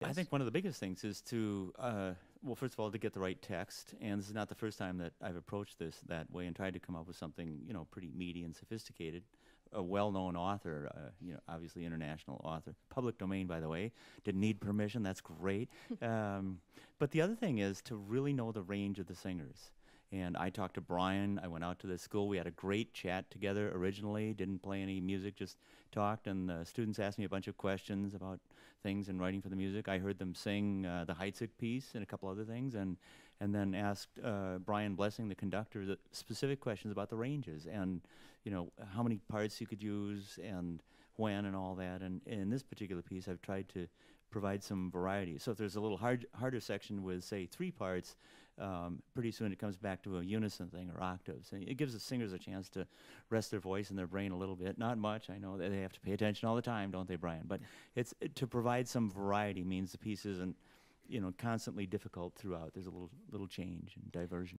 Yes. I think one of the biggest things is to, well, first of all, to get the right text. And this is not the first time that I've approached this that way and tried to come up with something, you know, pretty meaty and sophisticated. A well-known author, you know, obviously international author, public domain, by the way, didn't need permission. That's great. But the other thing is to really know the range of the singers. And I talked to Bryan. I went out to the school. We had a great chat together originally, didn't play any music, just talked. And the students asked me a bunch of questions about things and writing for the music. I heard them sing the Heidzick piece and a couple other things, and then asked Bryan Blessing, the conductor, the specific questions about the ranges and, you know, how many parts you could use and when and all that. And in this particular piece, I've tried to provide some variety. So if there's a little harder section with, say, 3 parts, pretty soon it comes back to a unison thing or octaves. And it gives the singers a chance to rest their voice and their brain a little bit. Not much. I know that they have to pay attention all the time, don't they, Bryan? But it's to provide some variety means the piece isn't, you know, constantly difficult throughout. There's a little change and diversion.